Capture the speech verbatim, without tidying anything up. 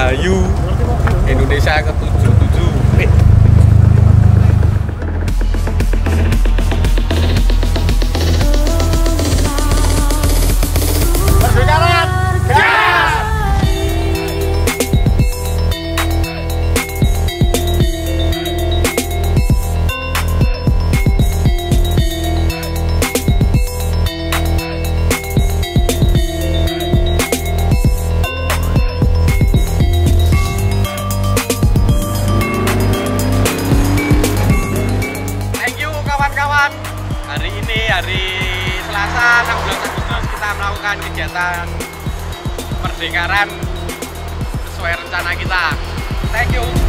Rahayu Indonesia ke tujuh puluh tujuh. Hari ini hari Selasa enam belas Agustus kita melakukan kegiatan perdekaran sesuai rencana kita. Thank you.